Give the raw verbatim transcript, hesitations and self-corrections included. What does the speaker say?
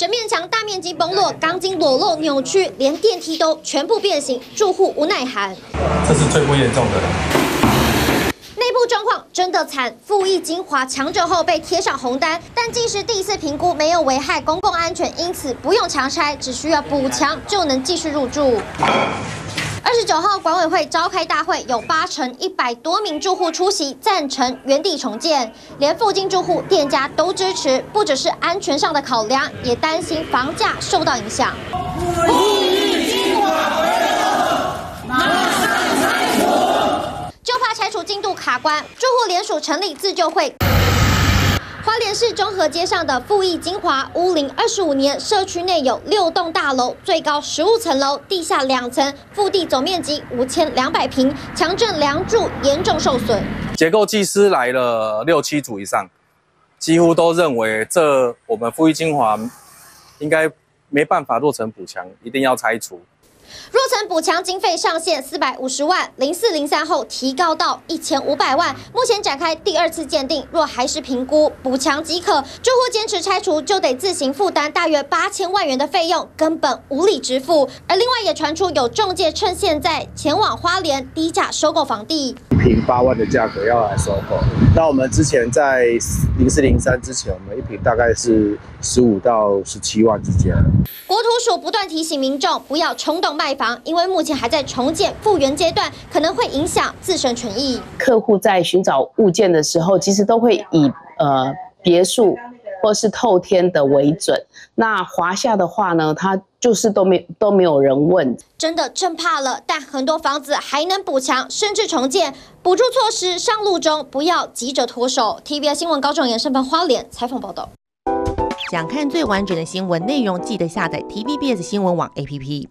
整面墙大面积崩落，钢筋裸露扭曲，连电梯都全部变形，住户无奈喊：“这是最危严重的。” 内部状况真的惨，富益精华强者后被贴上红单，但技师第一次评估没有危害公共安全，因此不用强拆，只需要补强就能继续入住。二十九号管委会召开大会，有八成一百多名住户出席，赞成原地重建，连附近住户、店家都支持，不只是安全上的考量，也担心房价受到影响。 进度卡关，住户联署成立自救会。花莲市中和街上的富益精华屋龄二十五年，社区内有六栋大楼，最高十五层楼，地下两层，腹地总面积五千两百平，强震梁柱严重受损。结构技师来了六七组以上，几乎都认为这我们富益精华应该没办法落成补强，一定要拆除。 若层补强经费上限四百五十万，零四零三后提高到一千五百万。目前展开第二次鉴定，若还是评估补强即可，住户坚持拆除就得自行负担大约八千万元的费用，根本无力支付。而另外也传出有仲介趁现在前往花莲低价收购房地，一坪八万的价格要来收购。那我们之前在零四零三之前，我们一坪大概是十五到十七万之间。国土署不断提醒民众不要冲动 卖房，因为目前还在重建复原阶段，可能会影响自身权益。客户在寻找物件的时候，其实都会以呃别墅或是透天的为准。那华夏的话呢，它就是都没都没有人问，真的震怕了。但很多房子还能补强，甚至重建，补助措施上路中，不要急着脱手。T V B 新闻高仲延身份花莲采访报道。想看最完整的新闻内容，记得下载 T V B S 新闻网 A P P。